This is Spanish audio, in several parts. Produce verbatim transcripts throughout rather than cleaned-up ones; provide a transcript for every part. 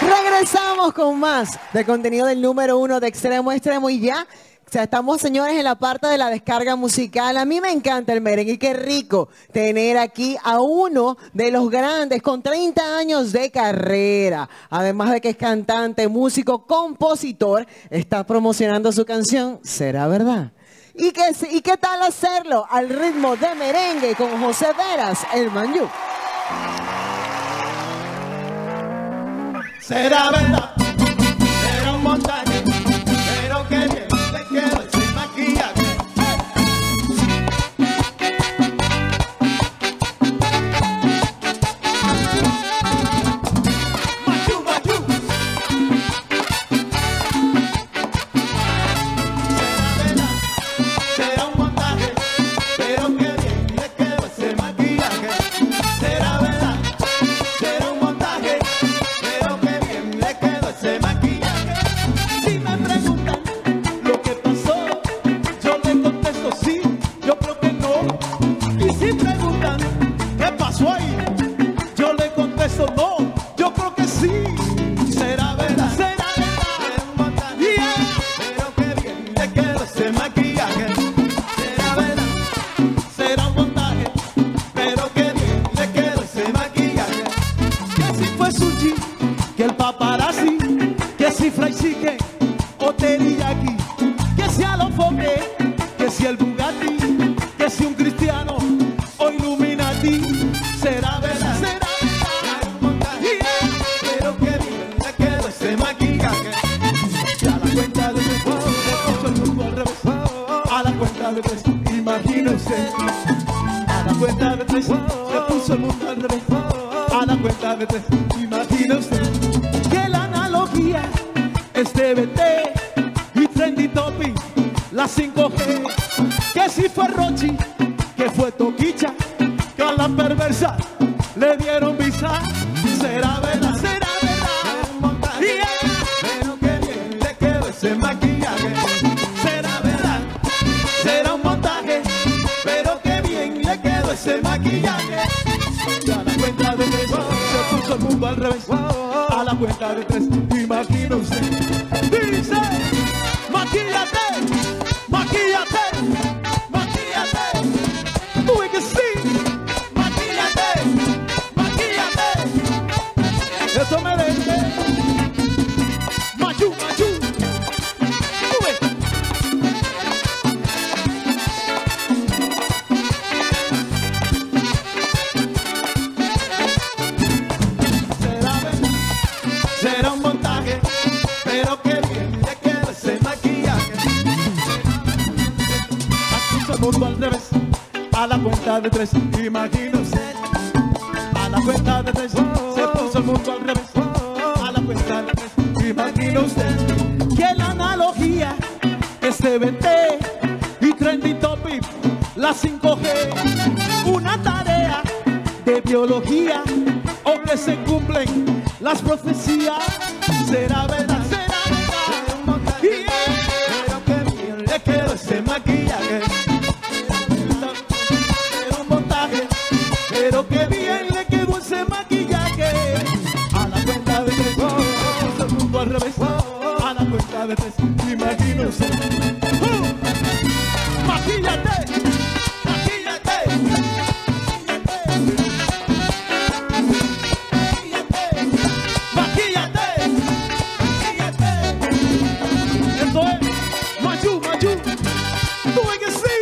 Regresamos con más de contenido del número uno de Extremo a Extremo y ya. O sea, estamos, señores, en la parte de la descarga musical. A mí me encanta el merengue y qué rico tener aquí a uno de los grandes con treinta años de carrera. Además de que es cantante, músico, compositor, está promocionando su canción Será Verdad. ¿Y qué, y qué tal hacerlo al ritmo de merengue con José Veras, el Manyú? Será verdad, será un montaje, pero que bien. Paparazzi, que si Fraichique o Teriyaki, que si Alofoke, que si el Bugatti, que si un cristiano o Illuminati, será verdad, será verdad, un montaje, pero que bien le quedó ese maquillaje. Y a la cuenta de tres, escucho el rumbo al revés, a la cuenta de tres, imagínense, a la cuenta de tres, le puso el mundo al revés, a la cuenta de tres, imagínense. T V T y Trendy Topic, la cinco G, que si fue Rochi, que fue Toquicha, que a la perversa le dieron visa, será verdad, será verdad, un montaje, yeah. Pero que bien le quedó ese maquillaje, será verdad, será un montaje, pero que bien le quedó ese maquillaje, y a la cuenta de tres, wow, se puso el mundo al revés, wow, a la cuenta de tres, imagínense. Dice, maquíllate, maquíllate, maquíllate, tú y que sí, maquíllate, maquíllate, eso merece, Manyú, Manyú, tú ves. Será verdad, será un montaje, pero que al revés, a la cuenta de tres, imagínense, a la cuenta de tres, se puso el mundo al revés, a la cuenta de tres, imagínense, que la analogía es T V T y Trendy Topic, la cinco G, una tarea de biología, o que se cumplen las profecías, será verdad, será verdad, un montaje, pero que bien le quedó ese maquillaje. Pero que bien le quedó ese maquillaje. A la cuenta de tres, wow, se puso el mundo al revés, wow, a la cuenta de tres, imagínense, uh, maquíllate, maquíllate, maquíllate, maquíllate, maquíllate. Eso es, Manyú, Manyú, tú ves que sí.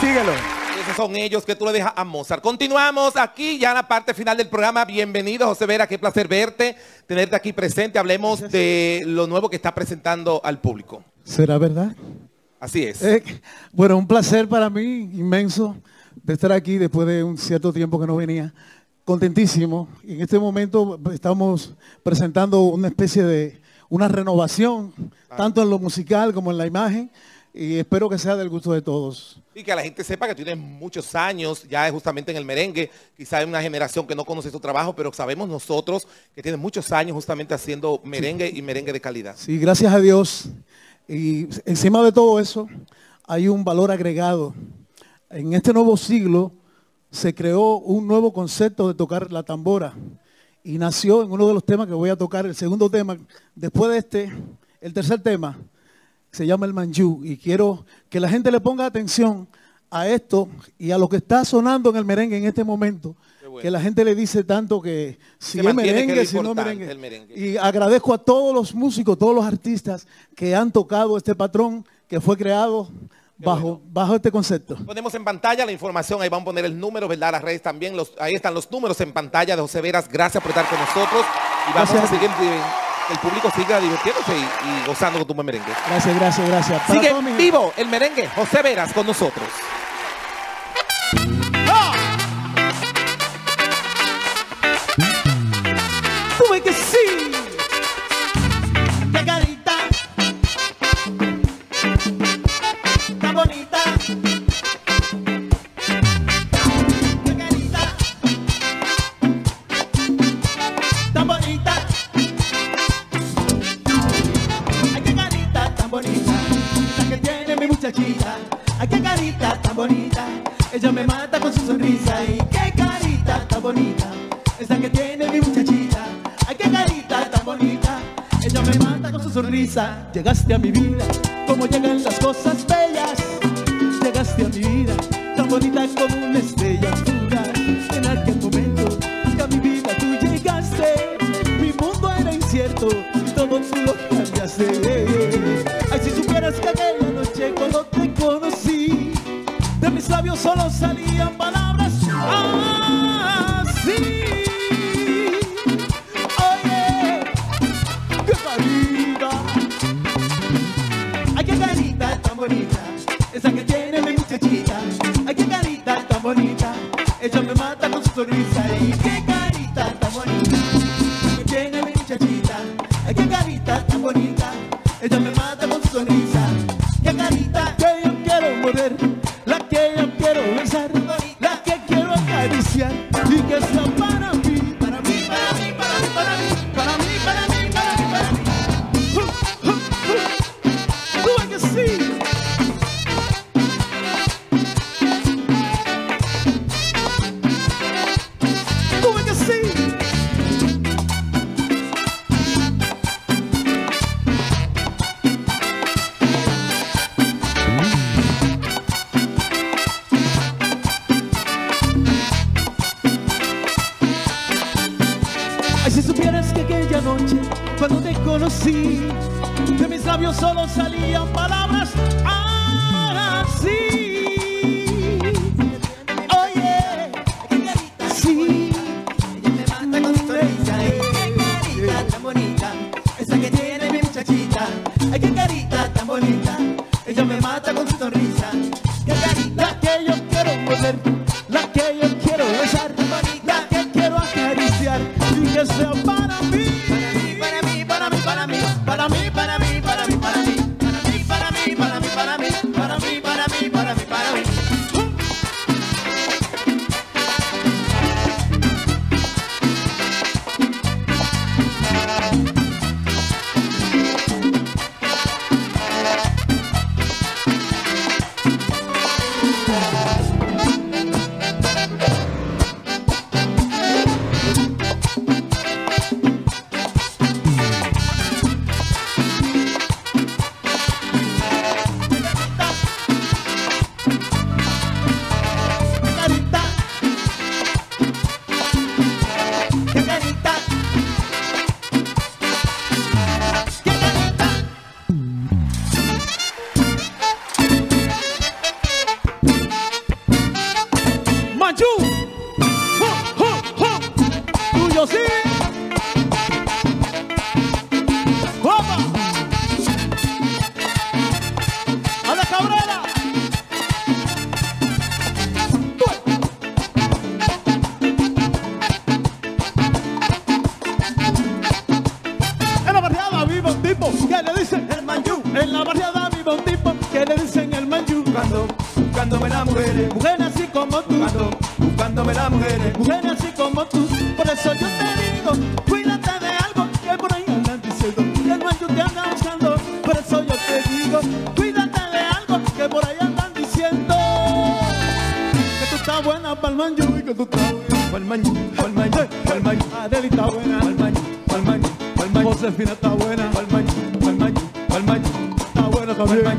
Síguelo. Esos son ellos que tú le dejas a Mozart. Continuamos aquí ya en la parte final del programa. Bienvenido, José Vera, qué placer verte, tenerte aquí presente. Hablemos de lo nuevo que está presentando al público. ¿Será verdad? Así es. Eh, bueno, un placer para mí, inmenso, de estar aquí después de un cierto tiempo que no venía. Contentísimo. En este momento estamos presentando una especie de, una renovación, ah. tanto en lo musical como en la imagen. Y espero que sea del gusto de todos. Y que la gente sepa que tienes muchos años, ya justamente en el merengue, quizás hay una generación que no conoce tu trabajo, pero sabemos nosotros que tienes muchos años justamente haciendo merengue sí. y merengue de calidad. Sí, gracias a Dios. Y encima de todo eso hay un valor agregado. En este nuevo siglo se creó un nuevo concepto de tocar la tambora y nació en uno de los temas que voy a tocar, el segundo tema. Después de este, el tercer tema se llama el Manchú, y quiero que la gente le ponga atención a esto y a lo que está sonando en el merengue en este momento. Bueno. Que la gente le dice tanto que si es merengue, que es si no merengue. merengue. Y agradezco a todos los músicos, todos los artistas que han tocado este patrón que fue creado bajo, bueno. bajo este concepto. Ponemos en pantalla la información, ahí van a poner el número, ¿verdad? Las redes también, los, ahí están los números en pantalla de José Veras. Gracias por estar con nosotros. Y vamos gracias. a seguir, que el público siga divirtiéndose y, y gozando con tu merengue. Gracias, gracias, gracias. Para Sigue en mi... vivo el merengue, José Veras con nosotros. Que sí, qué carita tan bonita, qué carita tan bonita, ay, qué carita tan bonita, la que tiene mi muchachita, ay, qué carita tan bonita, ella me mata con su sonrisa, y qué carita tan bonita, esa que tiene mi muchachita. Ay, qué carita tan bonita, ella me mata con su sonrisa. Llegaste a mi vida, como llegan las cosas bellas. Llegaste a mi vida, tan bonita como una estrella fugaz. En aquel momento que a mi vida tú llegaste, mi mundo era incierto y todo tú lo cambiaste. Ay, si supieras que aquella noche cuando te conocí, de mis labios solo salían palabras así. Esa que tiene mi muchachita, ay, qué carita tan bonita, ella me mata con su sonrisa, y qué carita tan bonita, esa que tiene mi muchachita, ay, qué carita tan bonita, ella me mata con su sonrisa, qué carita, que yo quiero morder, la que yo quiero besar, la que quiero acariciar, y que está para mí, para mí, para mí, para mí, para mí, para mí, para mí, para mí, para mí, para mí, para mí. Cuando te conocí, de mis labios solo salían palabras así. Oye, sí, ella me mata con su sonrisa. Qué carita tan bonita, esa que tiene mi muchachita. Ay, qué carita tan bonita, ella me mata con su sonrisa. Qué carita, la que yo quiero morder, la que yo quiero besar, la que quiero acariciar, y que sea para mí. Para mí, para mí, para mí, para mí, para mí, para mí, para mí, para mí, para mí, para mí, para mí, para mí. Por eso yo te digo, conmigo, cuídate de algo que por ahí andan diciendo, que tú estás buena pa'l Manchú y que tú estás buena pa'l Manchú, pa'l Manchú, pa'l Manchú. Adeli está buena pa'l Manchú, pa'l Manchú, pa'l Manchú. Josefina está buena pa'l Manchú, pa'l Manchú, pa'l Manchú. Está buena también pa'l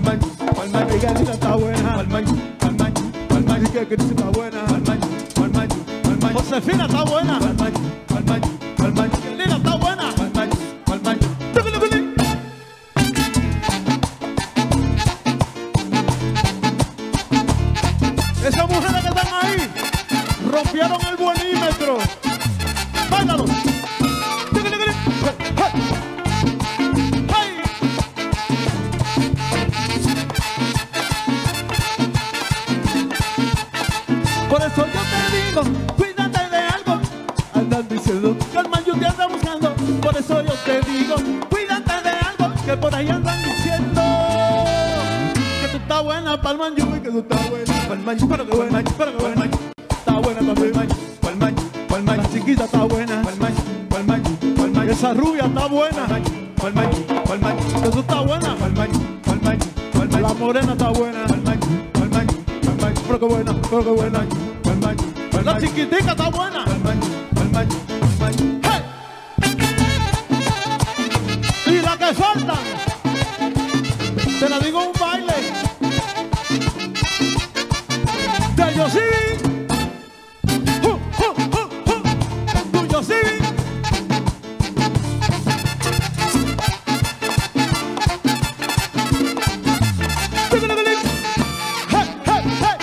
Manchú, pa'l Manchú. Miguelita está buena pa'l Manchú, pa'l Manchú, pa'l Manchú. Que Cris está buena pa'l Manchú, pa'l Manchú, pa'l Manchú. Josefina está buena pa'l Manchú, pa'l Manchú, pa'l Manchú. Miguelita está buena pa'l Manchú, pa'l Manchú. Esas mujeres que están ahí rompieron el buenímetro. ¡Báilalo! Por eso yo te digo, cuídate de algo. Andan diciendo que el Manyú te anda buscando. Por eso yo te digo, cuídate de algo que por ahí andan diciendo. Está buena pa'l Manyú y que tú estás buena pa'l Manyú, pero que buena, pero que buena. Está buena también pa'l Manyú, pa'l Manyú. La chiquita está buena pa'l Manyú, pa'l Manyú, pa'l Manyú. Esa rubia está buena pa'l Manyú, pa'l Manyú. Eso está buena pa'l Manyú, pa'l Manyú, pa'l Manyú. La morena está buena pa'l Manyú, pa'l Manyú, pa'l Manyú. Pero que buena, pero que buena pa'l Manyú, pa'l Manyú. La chiquitica está buena pa'l Manyú, pa'l Manyú, pa'l Manyú. ¡Hey! Y la que falta, te la digo un baile. Yo sí, uh, uh, uh, uh. Tú yo sí. Hey, hey, hey, hey, hey.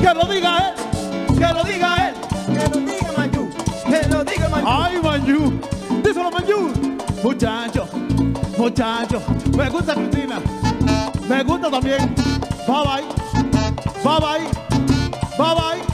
Que lo diga él, que lo diga él, que lo diga Manyú, que lo diga Manyú. Ay, Manyú. Díselo, Manyú. Muchacho, muchacho. Me gusta Cristina. Me gusta también. Bye bye. Bye bye. Bye bye.